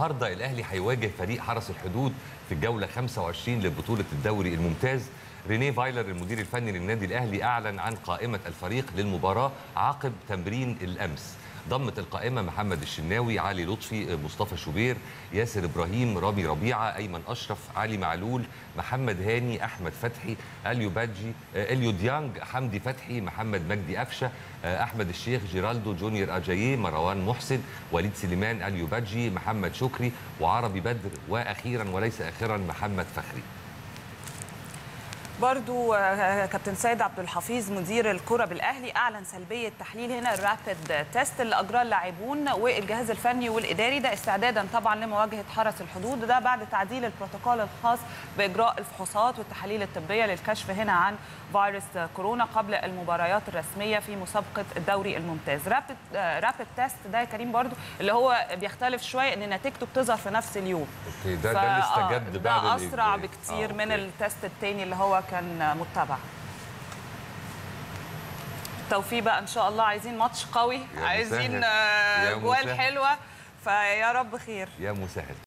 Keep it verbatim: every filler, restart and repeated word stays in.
النهارده الاهلي هيواجه فريق حرس الحدود في الجوله خمسة وعشرين لبطوله الدوري الممتاز. رينيه فايلر المدير الفني للنادي الاهلي اعلن عن قائمه الفريق للمباراه عقب تمرين الامس. ضمت القائمه محمد الشناوي، علي لطفي، مصطفى شوبير، ياسر ابراهيم، رامي ربيعه، ايمن اشرف، علي معلول، محمد هاني، احمد فتحي، اليوباتجي اليو ديانج، حمدي فتحي، محمد مجدي قفشه، احمد الشيخ، جيرالدو جونيور أجايي، مروان محسن، وليد سليمان اليوباتجي، محمد شكري وعربي بدر، واخيرا وليس اخرا محمد فخري. برضو كابتن سعيد عبد الحفيظ مدير الكرة بالأهلي أعلن سلبية تحليل هنا الرابيد تيست اللي أجراه اللاعبون والجهاز الفني والإداري، ده استعدادا طبعا لمواجهة حرس الحدود، ده بعد تعديل البروتوكول الخاص بإجراء الفحوصات والتحاليل الطبية للكشف هنا عن فيروس كورونا قبل المباريات الرسمية في مسابقة الدوري الممتاز. رابيد رابيد تيست ده يا كريم برضو اللي هو بيختلف شوية إن نتيجته بتظهر في نفس اليوم. ده ده اللي استجد بعد ده أسرع بكتير من التيست الثاني اللي هو كان متبع. التوفيق بقى ان شاء الله، عايزين ماتش قوي، عايزين جوال حلوه، فيا رب خير يا مسهل.